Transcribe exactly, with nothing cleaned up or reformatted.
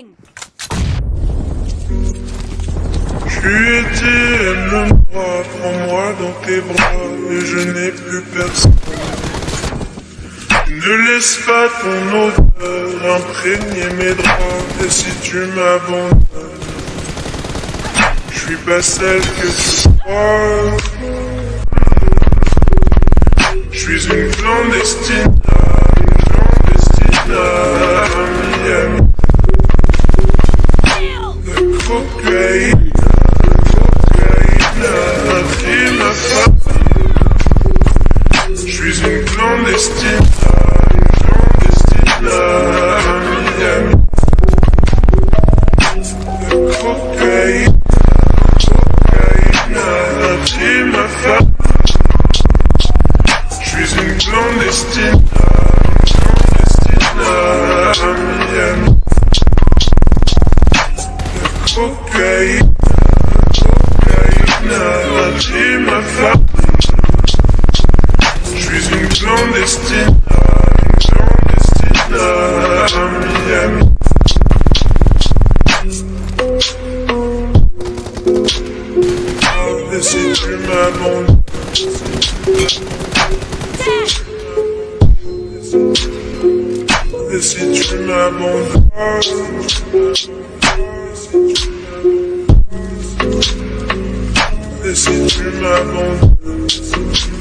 Moving! Je lui ai dit, elle me voit, prends-moi dans tes bras, et je n'ai plus personne. Ne laisse pas ton odeur imprégner mes draps, et si tu m'abandonnes, je suis pas celle que tu crois. Je suis une clandestine, une clandestine, Miami. Et si tu m'abandonnes,